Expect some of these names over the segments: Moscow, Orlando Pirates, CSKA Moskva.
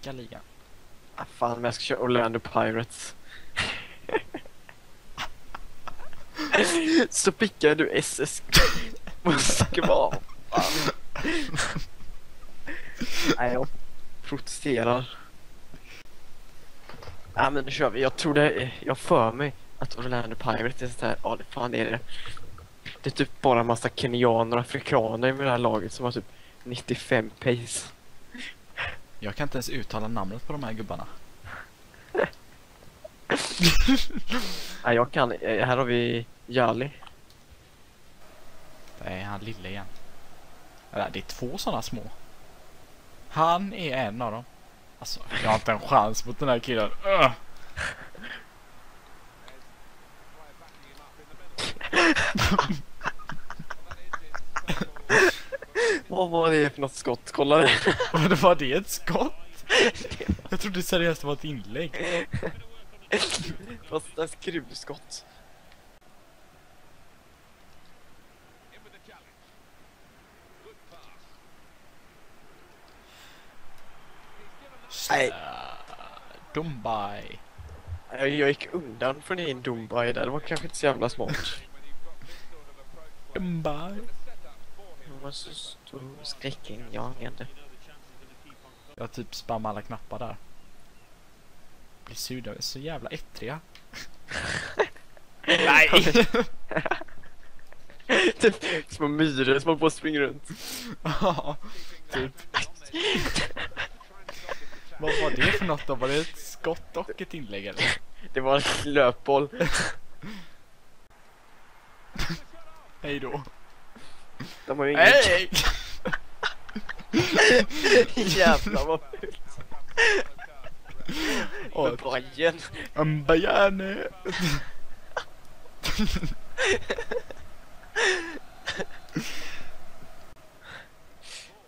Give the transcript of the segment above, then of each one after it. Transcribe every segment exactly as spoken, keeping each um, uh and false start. rycka ligan. Ah, fan, men jag ska köra Orlando Pirates. Så pickar du C S K A Moskva. Nej, jag protesterar. Ja, men nu kör vi. Jag tror det, jag för mig att Orlando Pirates är så här, ja, det fan är det. Det är typ bara en massa kenyaner och afrikaner med det här laget som har typ nittiofem pace. Jag kan inte ens uttala namnet på de här gubbarna. Nej, jag kan. Här har vi Jali. Det är han lille igen. Det är två sådana små. Han är en av dem. Alltså, jag har inte en chans mot den här killen. Öh! Vad var det för något skott? Kolla det. Det var det ett skott? Jag trodde seriöst det var ett inlägg. Fast det är skruvskott. Nej. Dumbai. Jag gick undan från din Dumbai där. Det var kanske inte så jävla smart. Dumbai. Det var så stor skräcken. Jag hände. Jag typ spammar alla knappar där. Blir sur, så jävla ettriga. Nej. Typ små myror som bara springer runt. Ja, typ. Vad var det för något då? Var det ett skott och ett inlägg eller? Det var en löpboll. Hej då. De har ju inget. Hej! Jävlar vad fult. Åh, Bajen. En Bajane.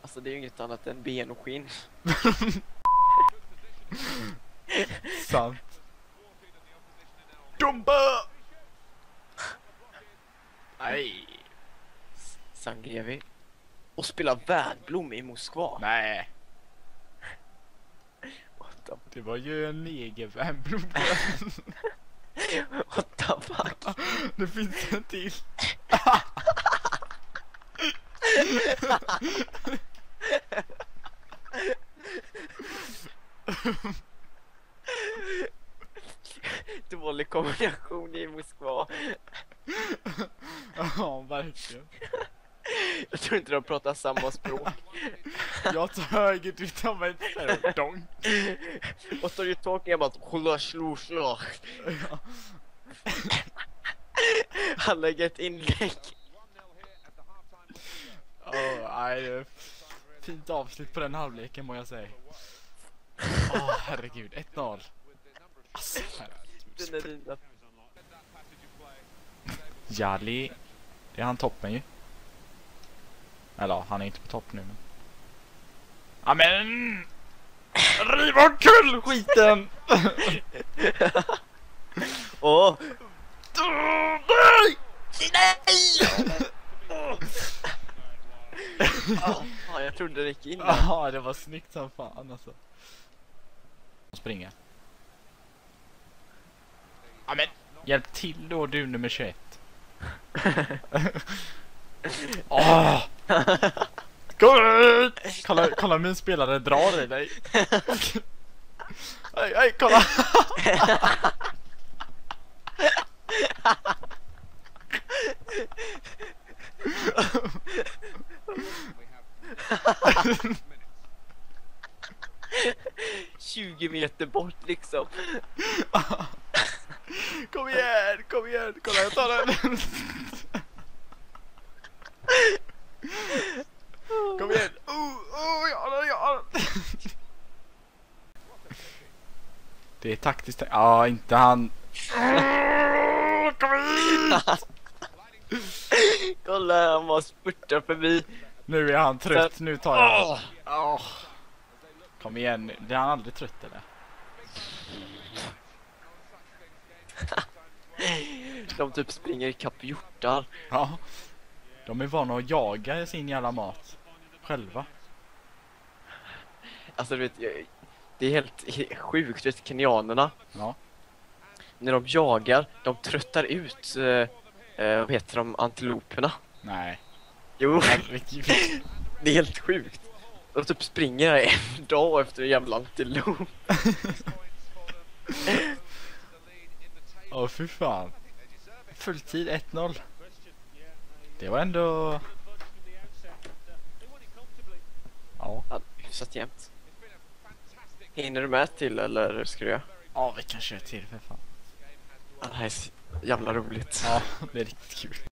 Alltså det är ju inget annat än ben och skinn. Sant. Dumba! Nej. Sangevi. Och spela värdblom i Moskva. Nej. Det var ju en egen värdblom. What the fuck? Det finns en till. Dålig kombination i Moskva. Ja, verkligen. Jag tror inte de pratar samma språk. Jag tar höger, du tar vänster. Dong. Och så är det tolkning om att hålla slå slå. Han lägger ett inlägg. Oh, fint avslut på den halvleken må jag säga. Åh, oh, herregud, ett noll. Asså, herregud. Jali, det är han toppen ju. Eller, han är inte på topp nu. Amen! Riv och kull, skiten! Åh! Nej! Nej! Jag trodde det gick in. Ja, det var snyggt som fan alltså. Springa. Ja, men hjälp till då du nummer tjugoett. Åh! Kolla, kolla, kolla min spelare drar i dig. Hej, hej, kolla. tjugo meter bort liksom. Kom igen, kom igen. Kolla, jag tar den. Kom igen. Oh, oh, ja, ja. Det är taktiskt. Ja, ah, inte han. Kom igen. Kolla, han var spurtar förbi. Nu är han trött, så... nu tar jag. Åh. Oh. Oh. Kom igen nu, det är han aldrig trött eller? De typ springer i kapp hjortar. Ja, de är vana att jaga sin jävla mat. Själva. Alltså du vet, jag, Det är helt sjukt, vet kenyanerna. Ja. När de jagar, de tröttar ut, eh, vad heter de, antiloperna. Nej. Jo. Det är helt sjukt. De typ springer en dag efter en jävla antilop. Åh, oh, fy fan. Fulltid ett noll. Det var ändå... Ja. Ja, hyfsat jämnt. Hinner du med till eller ska du göra? Ja, vi kan köra till för fan. Ja, det här är jävla roligt. Ja, det är riktigt kul.